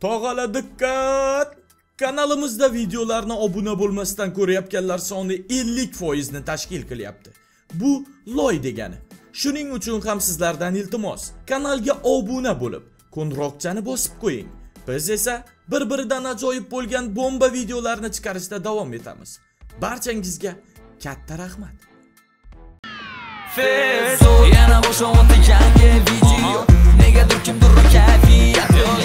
Tog'alar dikkat. Kanalimizda videolarni obuna bo'lmasdan ko'rayotganlar soni 50% ni tashkil qilyapti. Bu loy degani. Shuning uchun ham sizlardan iltimos, kanalga obuna bo'lib, qo'ng'iroqchani bosib qo'ying. Biz esa bir-biridan ajoyib bo'lgan bomba videolarni chiqarishda davom etamiz. Barchangizga katta rahmat. Yana bo'shayotdi yangi video. Negadir kimdir kayfiyat yo'q.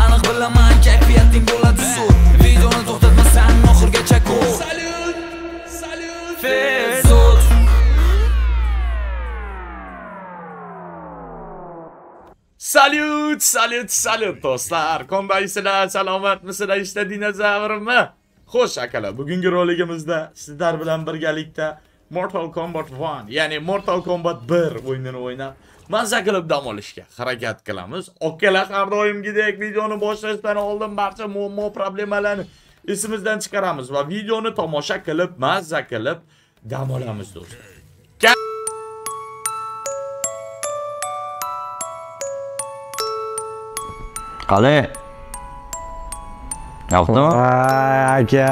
Aniq bilaman kayfiyating bo'ladi zo'r. Videoni to'xtatmasan oxirgacha ko'r. Salut! Salut! Fezot. Salut, salut, salut dostlar. Kombaysizlar, salomatmisizlar? İşte dinozavrmi? Xo'sh akalar, bugungi roligimizda sizlar bilan birgalikda Mortal Kombat 1, yani Mortal Kombat 1 o'yinini o'ynab, mazza qilib dam olishga harakat qilamiz. Okalar, har doimgidek videoni boshlashdan oldin barcha muammo, problemalarni esimizdan chiqaramiz va videoni tomosha qilib, mazza qilib dam olamiz do'stlar. Qale. Yo'qdimi? Aka,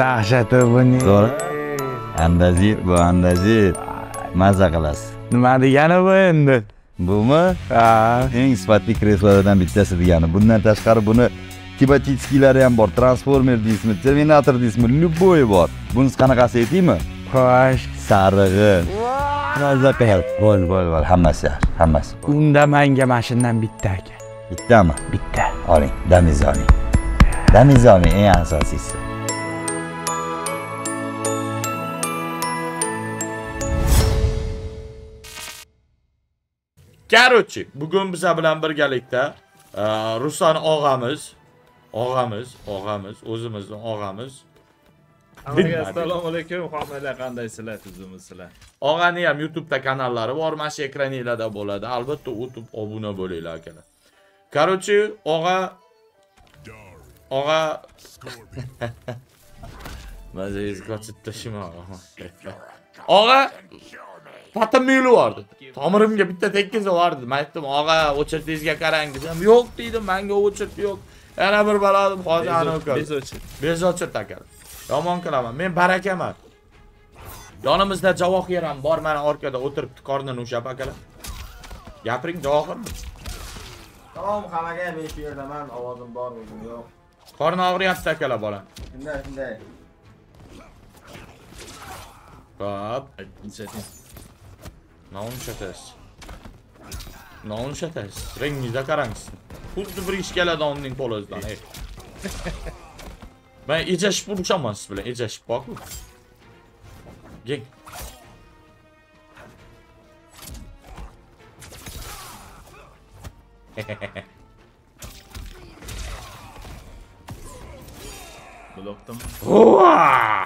dahshat buni. To'g'ri. Andazi. Mazza qilasiz. Nima degani bu endi? Bumi? Ha, eng sifatli kreslolardan bittasi degani. Bundan tashqari buni tibatitskiylari ham bor. Transformer deysizmi, Terminator deysizmi, любой bor. Bunisi qanaqasi aytaymi? Xo'sh, sarig'i. Mazza qilib, bo'l, hammasi. Unda menga mashindan bitta aka. Bitti mi? Bitti. Oling, damizoni en asasisi. Karochi, bugün bize bilen birgalikda Ruslan og'amiz, o'zimizni og'amiz. Assalomu alaykum, hammalar qandaysizlar, tuzimizlar. Og'ani ham YouTube'da kanallari bor, mana shu ekraningizda bo'ladi. Albatta o'tib obuna bo'linglar akalar. Karochi, oğa Mazeyiz kaçırtlaşım oğa Patamili vardı. Tamırımga bitta tekkesi vardı. Ben ettim oğa o'chirtingizga qarang desam, yok dedim, menga o'chirt yok. Yana bir baladım hozirani o'qir. Bez o'chirt aka. Yomon qilaman. Men barakaman. Yonimizda javohir ham bor, mana orqada o'tiribdi, qornini o'shab akalar. Gapiring javohirmi? Tamam, hamaga men shu yerdaman, ovozim bor, o'zim yo'q. Qorni og'riyapti akalar bolam. Shunday. Hop, aytdim. Naun shatas. Rengingizga qarangsiz. Xuddi bir ishkaladonning qo'lidan, ey. Men ejashib urishaman siz bilan, ejashib boqing. Yeng. Bloktum. Oha!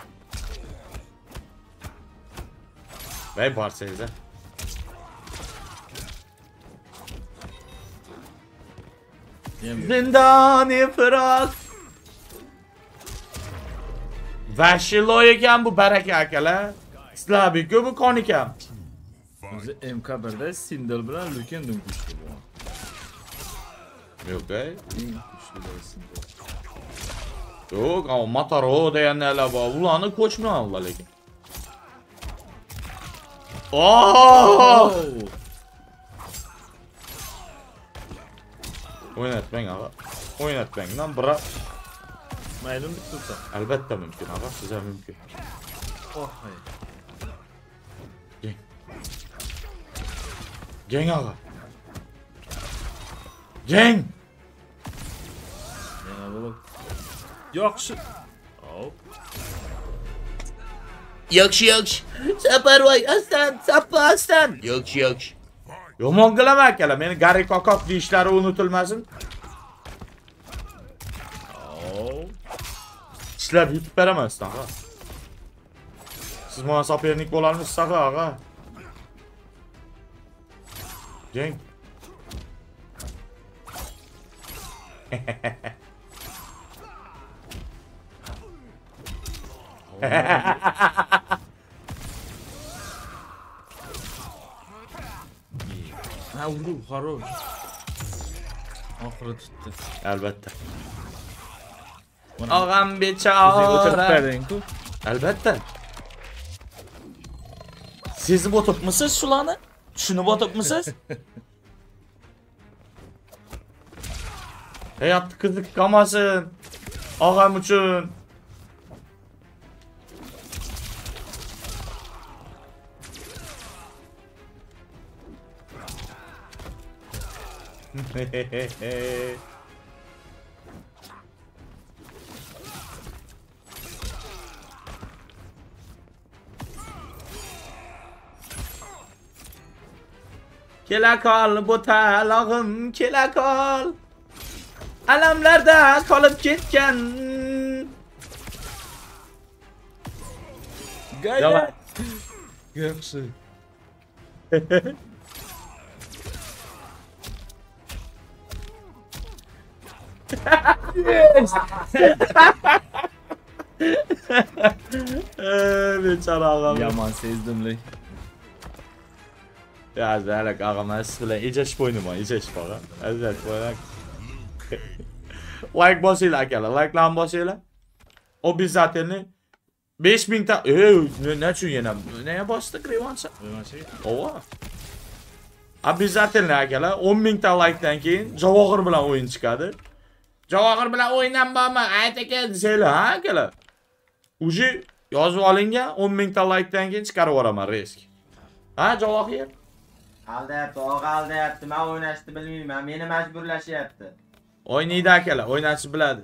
Vay parçayıza. Zindani firas. Vahshiloy ekan bu baraka akalar. Sizlarga ko'p qon ekan. Biz MK1da Sindel bilan Lukendan kuchli bo'lgan. Yok be. Yok ama mataro deyenlerle bağlı. Ulanı koçmuyor Allah lekin. Oooo! Oynatmayın ağa. Oynatmayın lan bırak. Meylum tutsa. Elbette mümkün ağa. Size mümkün. Oh hayır. Geng ağa. Geng! Yaxshi. Saparvoy, aslan. Yaxshi. Yomon qilama akalar, meni Gary Kokop deyishlari unutilmasin. Sizlar yutib berasiz, ağa. Siz mana sapernik bo'larmisiz, ağa? Geng. Ha, vurdu, xarob. Oxiri tutdi. Albatta. Og'ambi ciao. Albatta. Siz botupmisiz şularni? Şunu botupmisiz? Hayat kızlık kalmasın. Ağam için. Kela kal bu talağım, kela kal. Alamlarda kalıp gitken. Gayret. Göksü. Yes. Beçara ağam. Yaman sezdimlik. Ya zelek ağam, asıla icaş boynuma, icaş para. Azlet boynak. Like basıyla akala, like lan basıyla. O biz zaten 5000 ta... ne için yine? Neye bastık revanşa? Revanşa ova. Abi biz zaten akala 10.000 ta like'dan keyin Javohir bilan o'yin chiqadi. Javohir bilan o'ynanmayman, ayt aka desanglar ha akala. Uji yozib olingan 10.000 ta like'dan keyin chiqarib yuboraman risk. Ha Javohir? Aldayapti, aldayapti. Men o'ynashni bilmayman, meni majburlashyapti. Oynaydi akalar, o'ynashni biladi.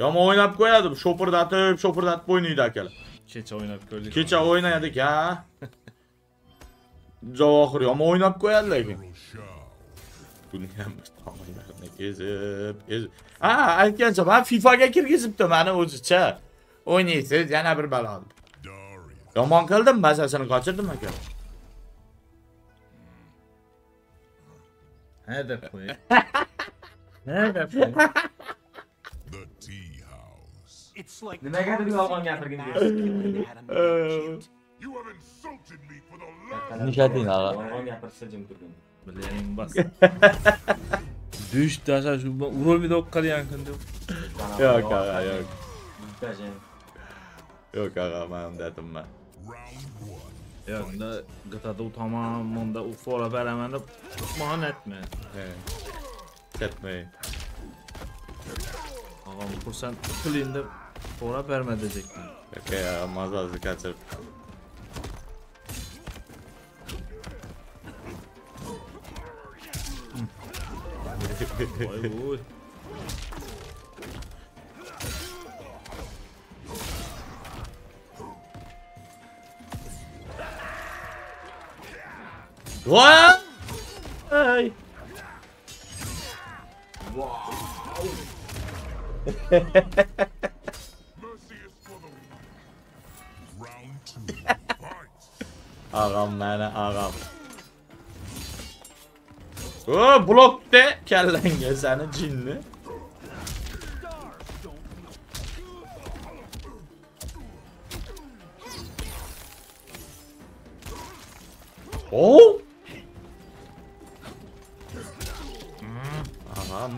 Yomon o'ynab qo'yadi, shopirdatib, shopirdatib o'ynaydi akalar. Kecha o'ynab ko'rdik. Kecha o'ynadik ha. Javohir yomon o'ynab qo'yadi lekin. Buni ham bir tomonlarni kezib. Ha, aytgancha, men FIFA ga kirgizibdi meni o'zicha. O'ynaysiz, yana bir balo. Yomon qildim, mazasini qochirdim aka. Ne de koy. Ne de koy. The tea house. It's like the mega bir alman getirgin diyor. You have insulted me for the last. Nişatin ala. Alman getirse jim turgun. Bilerim bas. Düş taşa şu uro bir dokkar yankındı. Yok aga yok. Yok aga ben dedim ben. Yani da gıtada tamamında ufola veremende tutman etme. Evet. Etmeyin. Ağam bu sen klinde ufola verme diyecektin. Yok ya mazazı kaçırıp. Vay vay. Vay! Ay! Wow! Ağam mene ağam. O blok de kellenge seni cinli. Oh!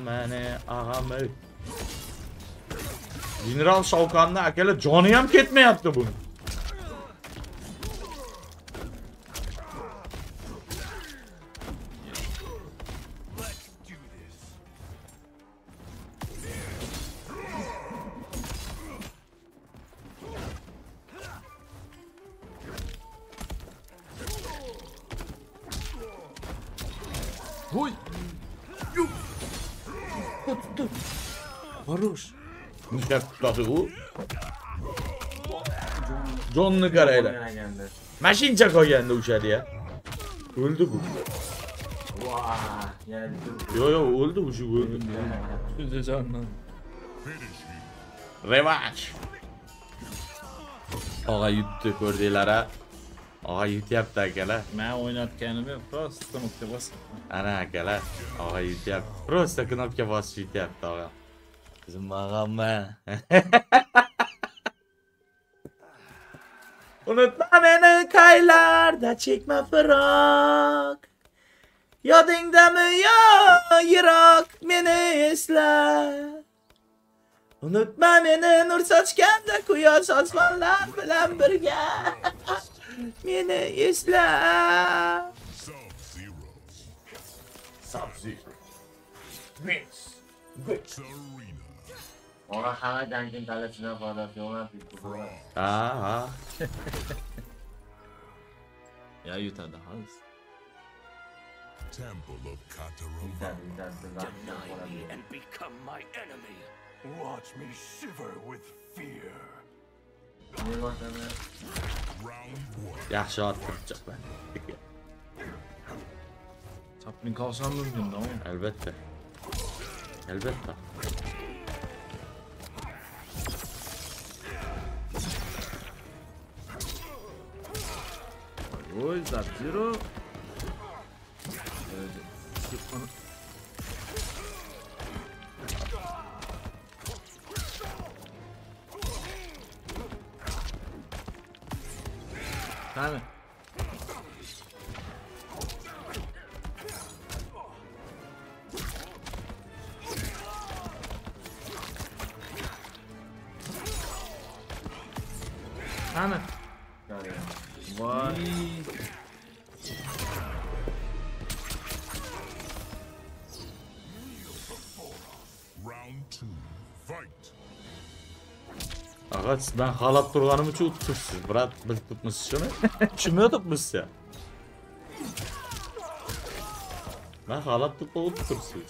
Mene ağamı. General Şavkan'la akela Johnny ham ketme yaptı bunu. Huy. Varuş. Nişan tutladı bu. John'lu karayla. Maşinca koygandı uçarıya. Öldü bu. Yo yo öldü bu şu öldü. Sözü canlan. Revanş. Ağa yuttu gördüylere. Ağa yut yaptı akala. Ben oynatkenimi prosta nokta bas. Ana akala. Ağa yut yaptı. Prosta knopka bas yut yaptı ağa. Kızım ağam ben. Unutma beni kaylarda çekme fırak. Yadında mı ya yırak beni esle. Unutma beni nur saçken de kuyu saçlarla falan bürge. Beni izle. Sub-Zero. Vince. Vince. Ona hala dengin kalesine bağlatıyorlar bir kurular. Aha. Ya yutarda hans. Temple of Katarova. Deny me and become my enemy. Watch me shiver with fear. Ya şu an tutacak ben. Sapling kalsam mümkün değil mi? Elbette. Elbette. Oy Sub-Zero. Tamam. Tamam. Vay. Ağaç, ben halat durganımı çok tutmuşsun. Bırak, bırak tutmuşsun şunu. Kimi tutmuşsun ya? Ben halat tutmamı tutmuşsun.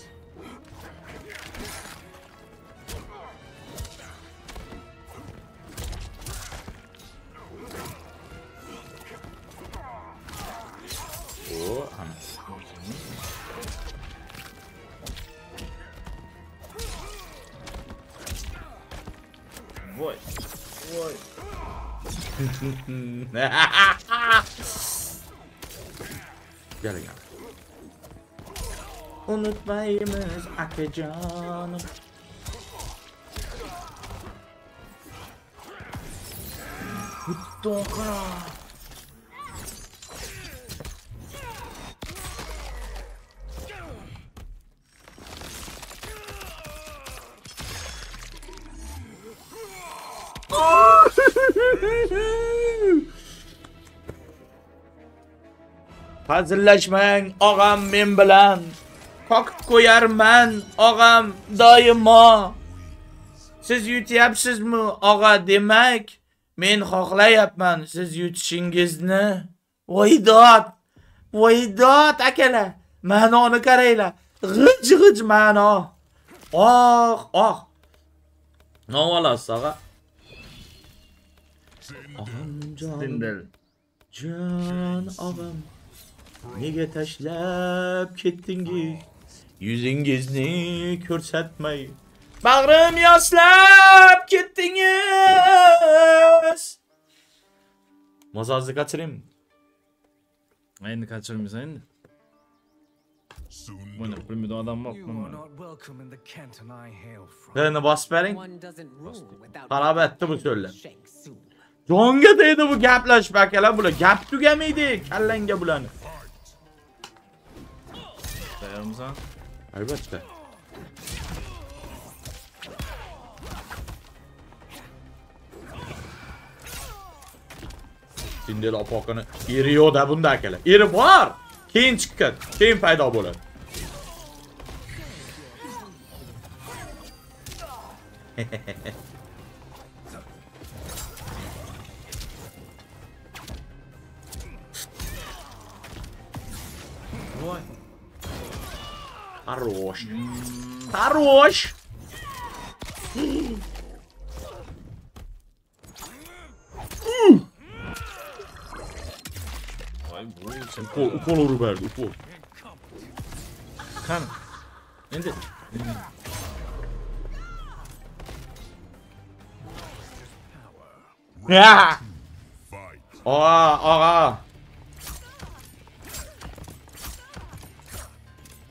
Vay. Vay. Gel gel. Unutmayımız akıcanım. Huttokara. Hazırlaşmayın ağam ben bilen. Kalk koyar ben ağam daima. Siz yutuyapsiz mi ağa demek? Men xohlayapman siz yutishingizni. Voydat. Voydat akala. Ma'noni qaraylar. G'ij g'ij ma'no. Ah ah. Novalas ağa. Ağam can. Sindel. Can ağam. Nega tashlab ketdingiz yuzingizni ko'rsatmay bag'rim yoslab ketdingiz. Mazangizni kaçırayım. Endi kaçırmaysan endi. Buni bilmaydigan adam yo'qmi? Yana bosib bering. Qarab aytdi bu so'zlar. Jonga deydi bu gaplash bakalar bular gap tugamaydi kallangga bularni. Yarımıza. Elbette. Sindel apakını eriyor da bundakiler. Eri var. Keyin çıkkan. Keyin payda bo'ladi. Voy. Хорош. Хорош. Ukol olur verdi, ukol. Kan. Endi. Ya. Oha.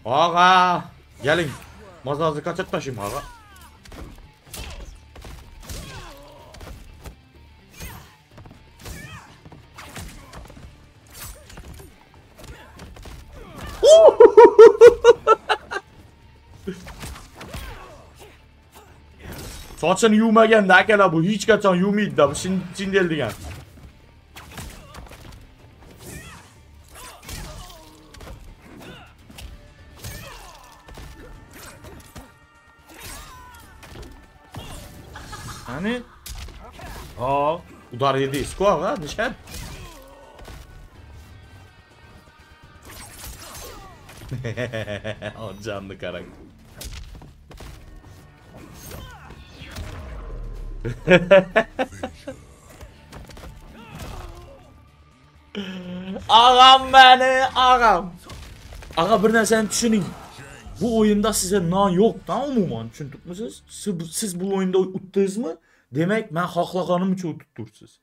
Ağa gelin mazazı kaçırtmaşım ağa. Sochini yuvmagan akalar bu hech qachon yuvmaydi-da, bu Sindel degan. Hani? Aa, udar yedi. Skor ha, nişan. O canlı karakter. Ağam beni, ağam. Ağa bir narsani düşünün. Bu oyunda size nan yok, tamam mı? Tuntutmuşsunuz. Siz bu oyunda utdunuz mu? Demek ben haklaqanim uchun tuttursiz.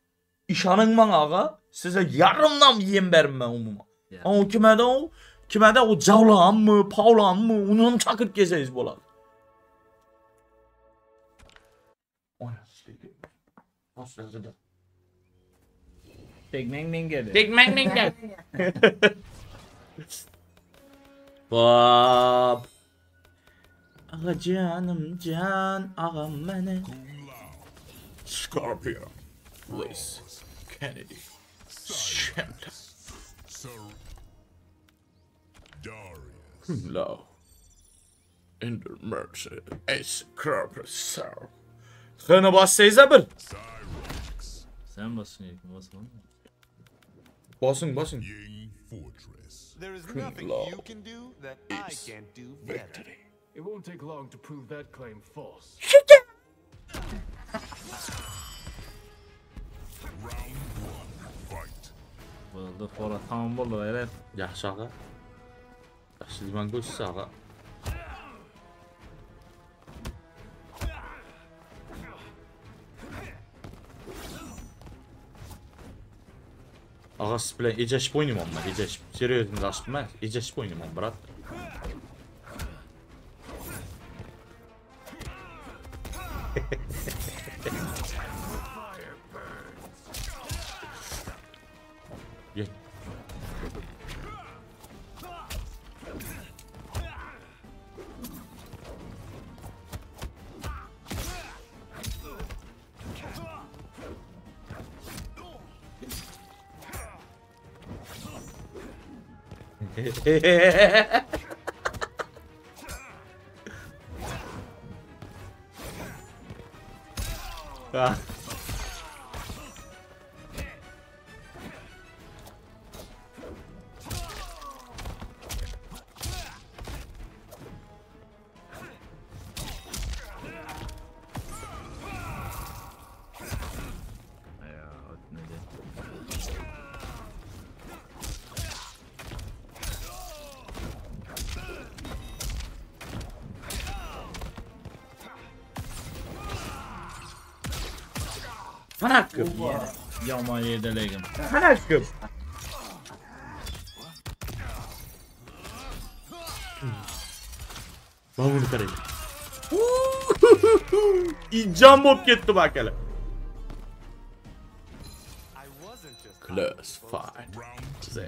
İşanın man ağa, size yarımdan yem berim ben umuman. Yeah. Ama kimada o cavlan mı, pavlan mı, onun çakırt gezeyiz bu olan. Tekmek Bab. Ağa canım can, ağam beni. Scorpion, Liz, Kennedy, Shemda, Darius, Low, Ender Mercer, Ace, Cropper, Sarah. Hını bassayıza bir. Sen basın yakın, basın mı? Basın. There is nothing you can do that I can't do better. It won't take long to prove that claim false. Round 1 fight. Bu fora tam bo'ldi, evet. Yaxshi ağa. Yaxshi liman qo'ysiz ağa. Ağa siz bilan ejashib o'ynayman men, ejashib. Seriozni rashib emas, ejashib o'ynayman, brat. Fanatkım. Yaman yedeleğim. Fanatkım. Bavul karayım. İncam bop gitti bak hele. Close fight.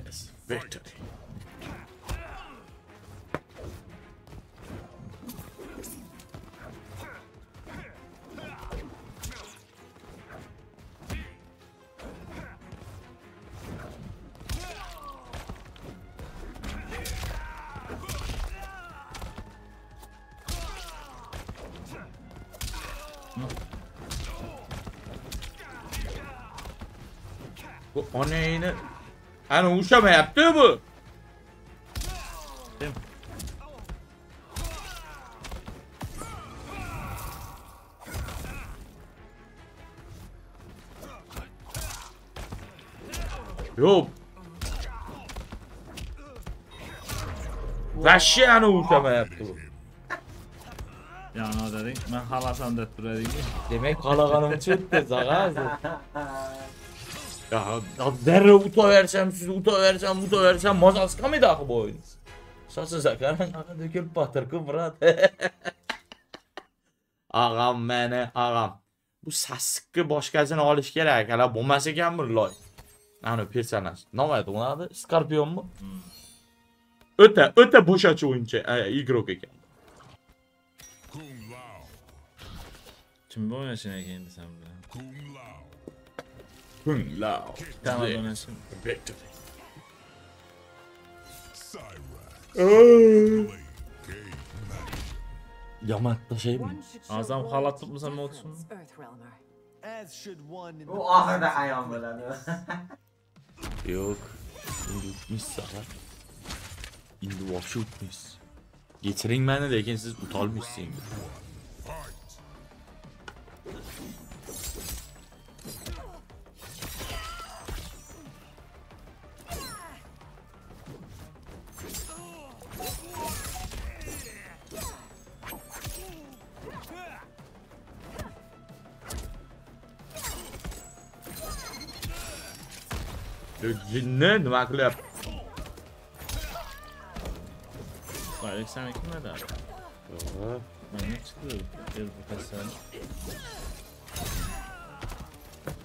This victory. Bu o neyini? Hani uşa mı yaptı bu? Değil mi? Yok. Vahşi hani uşa mı yaptı bu? Ya ne dedin? Ben halasan da ettiredim ki. Demek halakanım çıktı zagazı. Ya derre uta versem mazas kamı da bu oyun. Saçın zakaran ağa dökülüp batırkı brat. Ağam mene ağam. Bu saskı başkasını alış gerek. Hala bombası gelmir loy. Hani personaj. Ne vardı onun adı? Scorpion mu? Öte boşaçı oyuncu. İgrok eken. Tümboya şimdi kendi samla. Kung Lao. Tamam Yamakta şey mi? Azam halat tutmasa mı olsun? O ahırda hayvan böyle. Yok. İndi uçmuş sağa. İndi vahşi uçmuş. Getirin beni deyken siz utalmışsınız. Cinne numarlar. Hayır, sen ekme daha. Ben ne çıkıyor? Gel bakalım.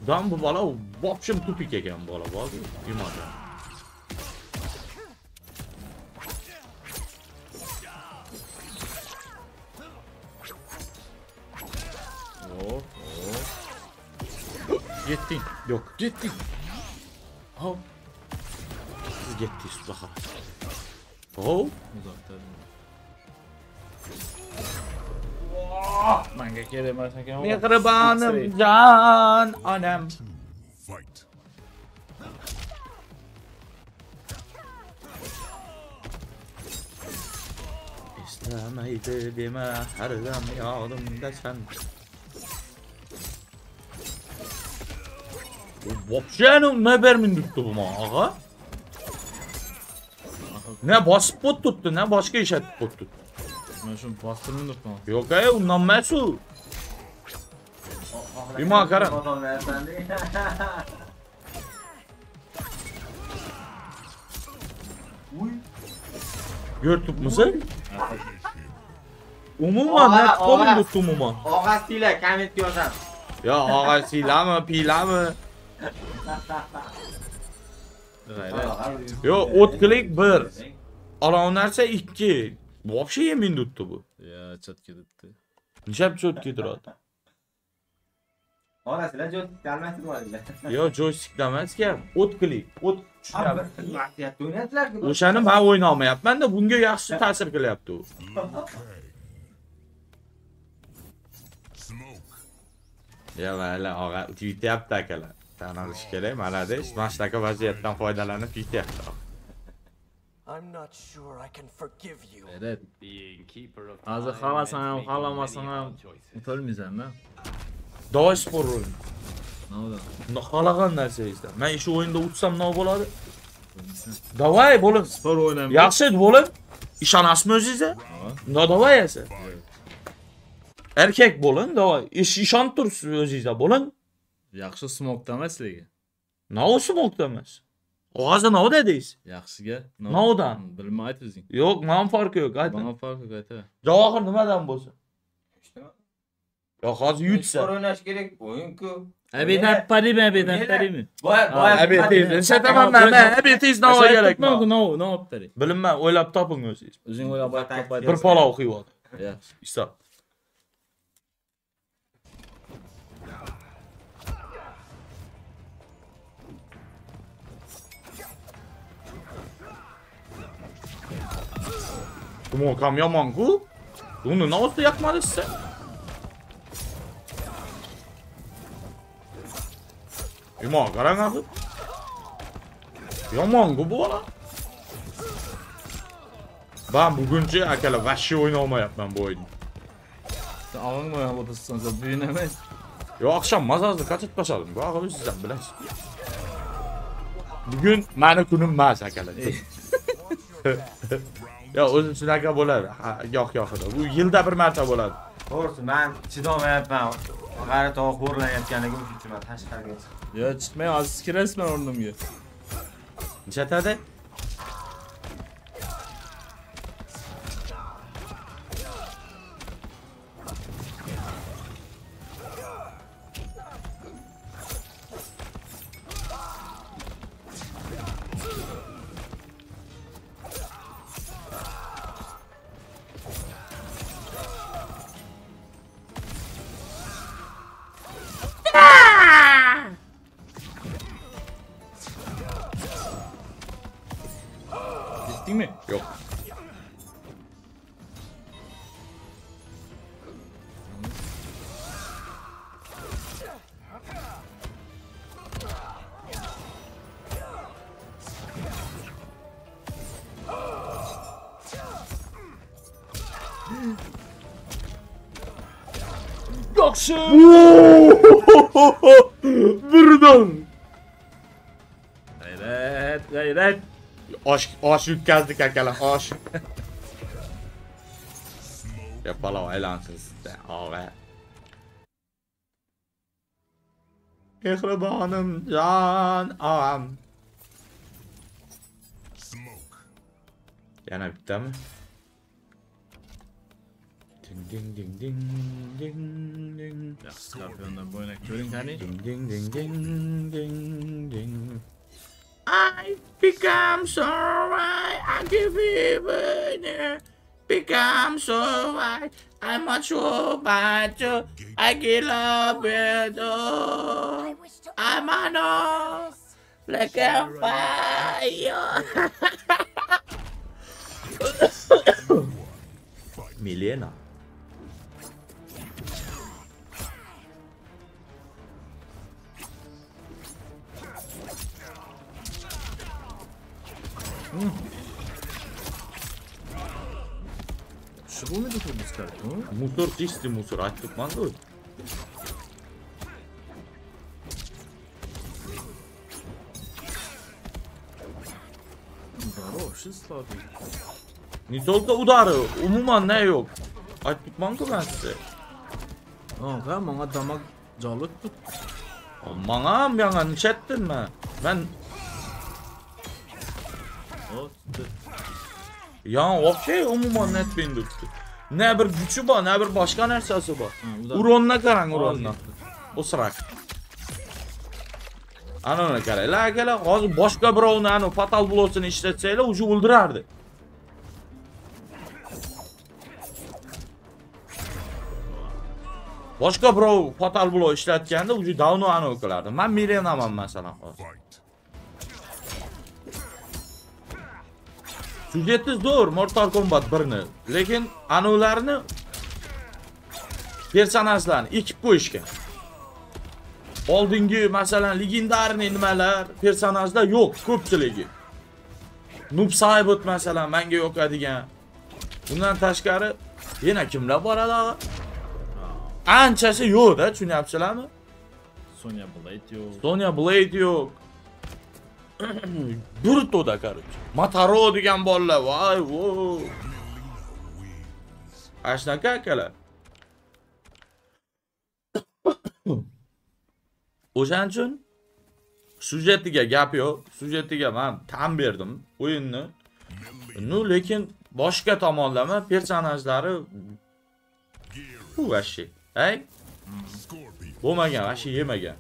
Dam bu bala vapşım tupik eken bala bak. İmada. Oh, oh. Gittin. Yok, gittin. Hop. Siz gitti üstü bakar. Hop. Uzaktan. Manga gelin varsa ki. Mihribanım can anam. Fight. İstemeydi deme her zaman yanımda sen. Vapşenin ne bermin tuttu bu mağa? Ne basıp bot tuttu, ne başka işe bot tuttu. Ben şunu bastırdım tuttu. Yok ya, ondan mesul. Bir makara. Gör tutmasın. Umuma net komik tuttu umuma. Ağasıyla kamet diyorsan. Ya ağasıyla mı, pila mı? Yo, ot klik 1. Alanlarsa 2. Vapşi yemin tuttu bu. Ya çat gitti. Nişap çat gitti rahat. Orası la joystick gelmez mi orada? Yo, joystick demez ki. Ot klik, ot tushab. O'shani men o'ynamayapman da bunga yaxshi ta'sir qilyapti u. Ya valla ağa tweet yaptı akala. Tanrı şükürler, malade, maçtaki vaziyetten faydalanıp tweet yaptı. Evet. Hazır halasanam, halamasanam, utulmayacağım ben. Daha spor oyun. Ne oldu? Halagan derse işte. Ben şu oyunda uçsam ne olur? Davay bolum. Spor oynamayın. Yaxşı bolum. İşan asmıyoruz işte. Ne davay yasa? Erkek bolun davay. İşan tursun özüyle bolun. Yaxşı smoke demesligi. Ne o smoke demes? O ağızda ne o dediyiz? Yaxşıga. Ne o da? Bilmayt bizim. Yok, nam farkı yok. Nam farkı yok. Cevahır nümeden bolsa? İşte. Ya hazı yütse. Spor oynaş gerek. Oyun ki. Ebeden pari mi? Ebeden pari mi? Ebeden. Şetemem ben. Ebeden ne o gerek mi? Ne o? Ne o pari? Bilinmem. Oylap tapın özüyiz. Özün oylap tapın. Bir pala okuyu var. İşte. Bunu kamyaman ku? Bunu ne oldu yakmalısın sen? Yuma karanakı. Yaman ku bu ala. Ben bugünce akala vahşi oynama yapmam bu oyunu. Sen ağırma ya odasın sen büyünemez. Yo akşam mazazlı kaçıp başladım. Bu ağırı sizden bilesin. Bugün mene günüm maz akala. Ya özüm sünaka bo'ladi. Yo'q, yo'q edi. Bu yilda bir marta bo'ladi. To'g'risi, men chidamayapman. Qari tovuq bo'rlanayotganligim uchun men tashqariga chiqdim. Yo, chiqmay, hozir kirasizman o'rnimga. Nechatadi? Saksı. Buradan. Gayret, gayret. Aşık geldik arkadaşlar. Aşık. Yapalım eğlenceli abi. Mehribanım can ağam. Yana bitti mi? Ding ding ding ding ding ding. Ya Scorpion'dan bu oynak görün hani. Ding ding ding ding ding ding. I become so right, I give you a become so right, I'm not sure about you, I get love with you, I'm a no, like a fire. Mileena. Чего мы тут искали? Мусор, чистый мусор, а тут мангует. Хороший слабый. Не только удары, умума не yok. А тут мангу ben size. Kanka bana damak calı tut. Bana mı yana niç ettin mi? Ben... Ya okey umuman net beni döktü. Ne bir gücü var, ne bir başka nersesi var. Uronla karan uronla. O sırak. Anana karay. La gele hazır başka bir onu hani fatal bloğunu işletseyle ucu öldürerdi. Başka bir fatal bloğu işletken de ucu down'u hani okulardı. Ben Mileena'mam mesela. Sujetiz doğru Mortal Kombat 1'ni. Lekin anılarını personajlarını ekip koyuşken. Oldingi mesela legendar nimeler personajda yok ko'pchiligi. Noob Saibot mesela menga yok edigen. Bundan tashqari yana kimlar bor ala? Anchasi yo'q-da, tushunyapsizlarmi? Sonya Blade yok. Sonya Blade yok. Bruto da karıcı. Mataro diyen bolla vay wo. Aşna kakala. O'shaning uchun sujetiga gap yo'q. Sujetiga men tam berdim o'yinni. Nu lekin boshqa tomonlama personajlari bu vashi. Hey? Bo'lmagan, vashi yemagan.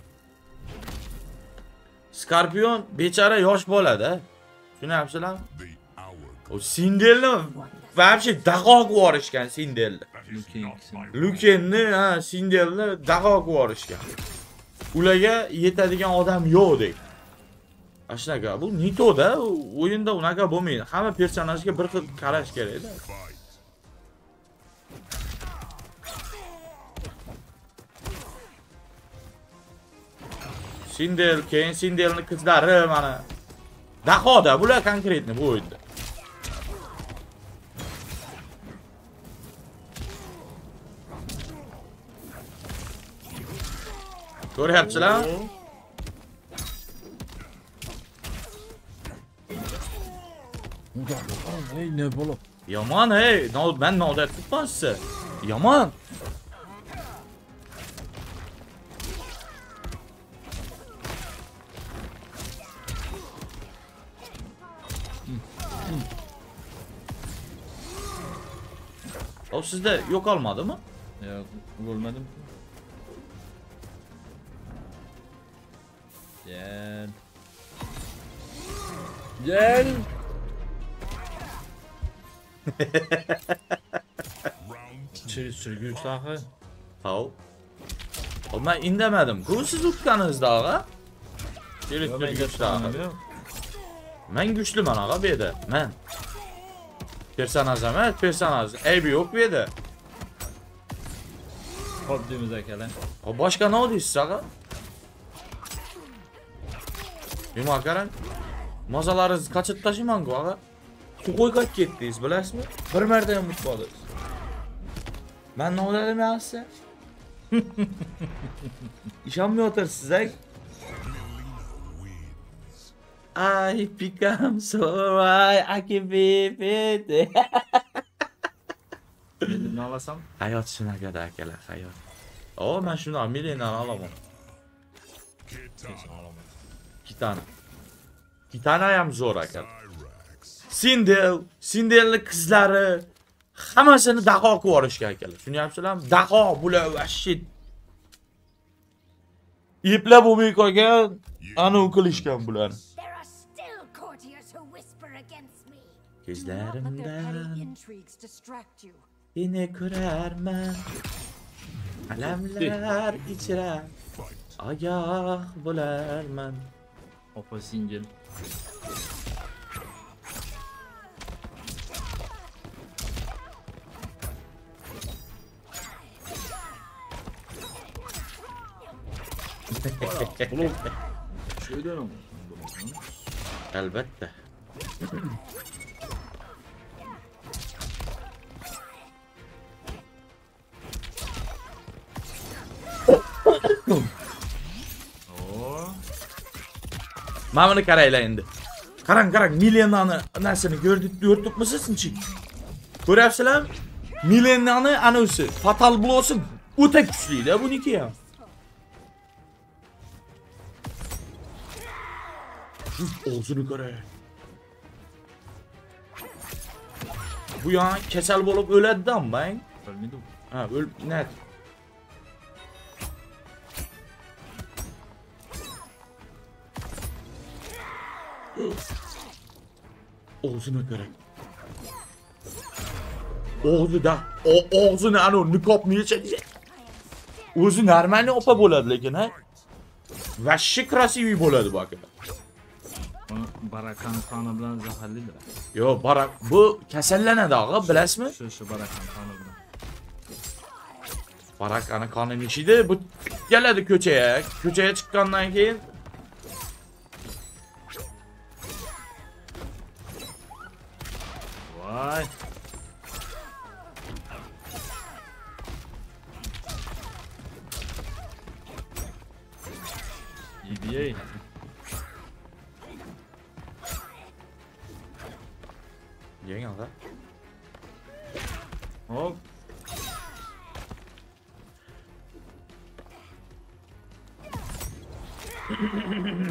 Scorpion bechara yosh bo'ladi. Tushunapsizlar? O Sindelni vabshe dag'oq yorishgan Sindelni. Lukenni ha Sindelni dag'oq yorishgan. Ularga yetadigan odam yo'qdek. Ashnaga bu Nito'da o'yinda unaqa bo'lmaydi. Hamma personajga bir xil qarash kerak-da. Sindel, keyin Sindelni qizlari mana. Dahoda bular konkretni bu o'yinda. Ko'ryapsizlar? Ey ne bo'lib? Yomon, ey, men nodat tutasiz. Yomon. O sizde yok almadı mı? Ya görmedim. Gel. Gel. Çeri sürgü sahi. Hav. Ama indemedim. Kursuz utkanız dağa. Çeri sürgü sahi. Ben güçlü ben ağa bir de. Ben. Personajlar mı? Personajlar. Aybi yok bir de. Kodduğumuza gelen. Başka ne oldu sağa? Yumakaran. Mazalarız kaçıp taşıman bu ağa. Koy kaç gittiyiz bilersin mi? Bir merdiven mutlu oluruz. Ben ne oldu dedim ya size? Jammy atar size. I become so right, I can be fit. Ne alasam? Hayat şuna kadar gelen hayat. Oo ben şunu Mileena alamam. Kitana. Kitana'yam zor akar. Sindel, Sindel'li kızları hamasını daho kovarışga akalar. Şunu yapsalam daho bular vahşit. İplab bu koygan anu qilishgan bular. Gözlerimden yine kırarman alemler içre ayak bularman. Opa Sindel. Oğlum şey dönüyorum. Elbette. Mamını karayla indi. Karan karan Mileena'nı nersini gördük dörtlük mısın çık? Görevselam Mileena'nı anısı fatal blosun. O tek güçlüydü bu iki ya. Oğuzunu göre. Bu ya kesel bolup öledi ama ben. Ölmedi bu. Ha öl net. Oğuzuna göre. Oğuzu da oğuzunu anu nikop niye çekecek? Oğuzu normalde opa boladı lekin ha. Vahşi krasivi boladı bakın. Barakan kanı bilan zaharlidir. Yo barak bu kesellenedi ağa bilasizmi? Şu barakan kanı bilan. Barakan kanı nechidi? Bu geladi köçeye. Köçeye çıkkandan keyin vay. İyi. Yenge aldı. Hop. Spróbujemy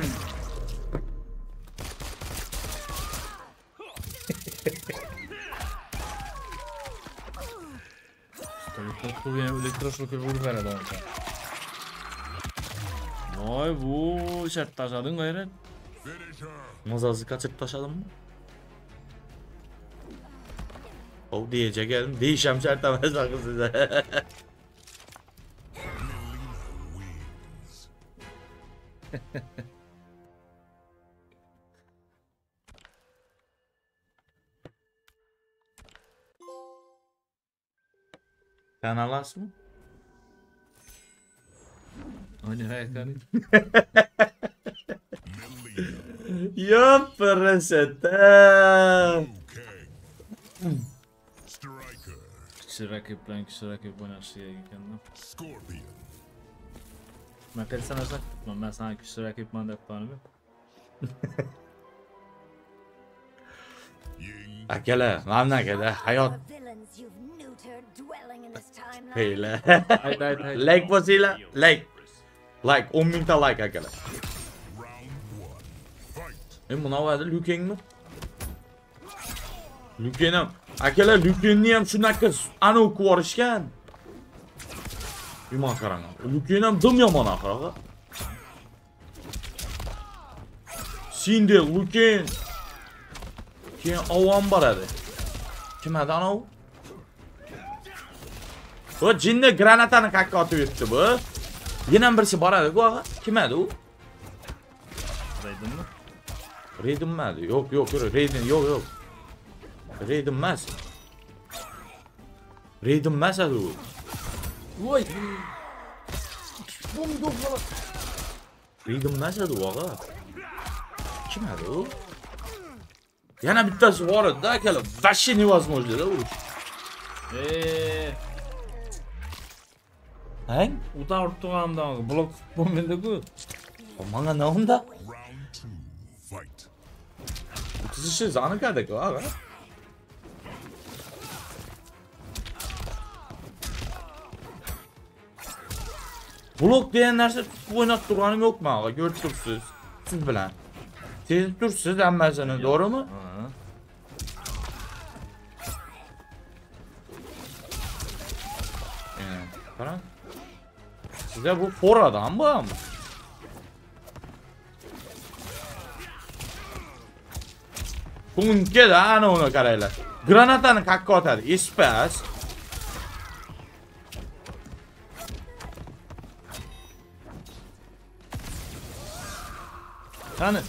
elektroszlokę Wolvera dać. Noy bu şart taşadın gayret. Mozazı kaçıp taşadın mı? O diyecek geldim. Değişem şart ama sakın size. Kanalas mı? Oyna hayat kanı. Yop resetem. Kişi rakip oynar şeye gidelim. Scorpion. Ben pek sana uzak tutmam. Ben sana kişi rakip mandak tanımıyorum. Akela, mamna kadar hayat. Hele. Like basıyla, like. Like, 10 bin ta like akela. Buna vardı Luken mi? Luken'im. Akela Luken'niyem şundan kız anı kuvarışken. Yuman karanlık. Luken'im dım yaman akırağı. Sindel, Luken. Luken avan baradı. Kim adı anı o? O cinni granatani kakka otib yutdi bu. Yana birisi boradi-ku og'a. Kim edi u? Raidimmi? Raidimmi? Yo'q, yo'q, Raidim yo'q, yo'q. Raidim emas. Raidim emas edi u. Voy! Bum dum bola. Raidim emas edi og'a. Kim edi u? Yana bittasi bor edi-da, akalar. Vashni nevozmojdi-da u. 엥? 우다울 동안다 블록 보면 되고 엄마가 나온다? 부수시지 않을까 될거 알아? Blok diyenlerse bu oynat durganım yok mu ağa? Görüp dursunuz. Siz bilen. Siz dursunuz denmezseniz doğru mu? Hı. Karan. Size bu for adam bu ama. Bunun keda ana onu karaylar. Granatanı kakka atar. İspas. Yani I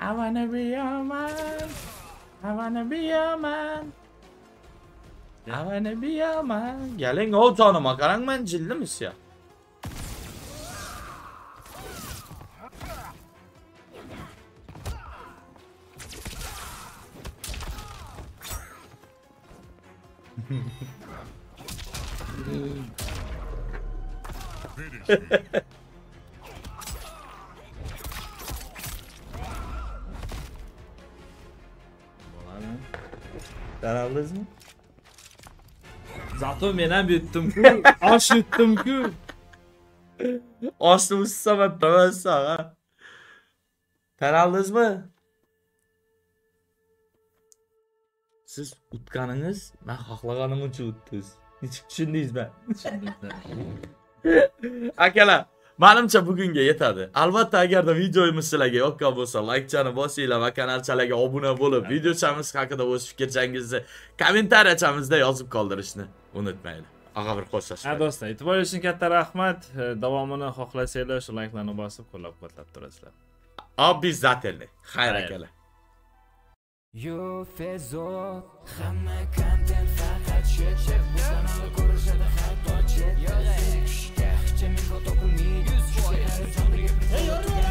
wanna be your man, I wanna be your man, I wanna be your man. Gelin o tanıma karan ben cildi mis ya. Daraldınız mı? Zaten menen bittim ki, aş bittim ki. Aşlı uçsa ben döversen ha. Daraldınız mı? Siz utkanınız, ben haklağanımı uçuttunuz. Hiç düşündünüz ben. Akalar, menimcha bugunga yetadi. Albatta agarda videomiz sizlarga yoqqan bo'lsa, like chani bosinglar va kanalchalarga obuna bo'lib, videochamiz haqida o'z fikringizni kommentariyachamizda yozib qoldirishni unutmanglar. Og'a bir qo'shilishdi. Ha do'stlar, e'tibor uchun katta rahmat. Davomini xohlasanglar shu like'larni bosib qo'llab-quvvatlab turasizlar. Obязательно. Xayr akalar. Yo fezo hamma content faqat shep bu kanalni ko'rishadi hatto chet. Yo, 100 kişi, hey,